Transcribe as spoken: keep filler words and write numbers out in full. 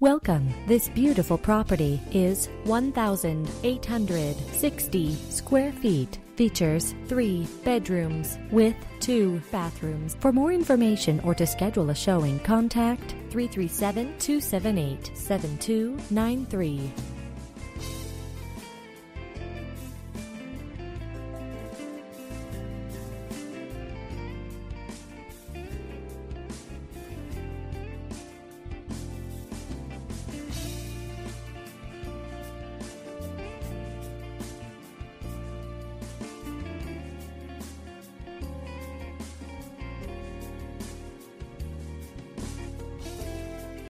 Welcome. This beautiful property is one thousand eight hundred sixty square feet. Features three bedrooms with two bathrooms. For more information or to schedule a showing, contact three three seven, two seven eight, seven two nine three.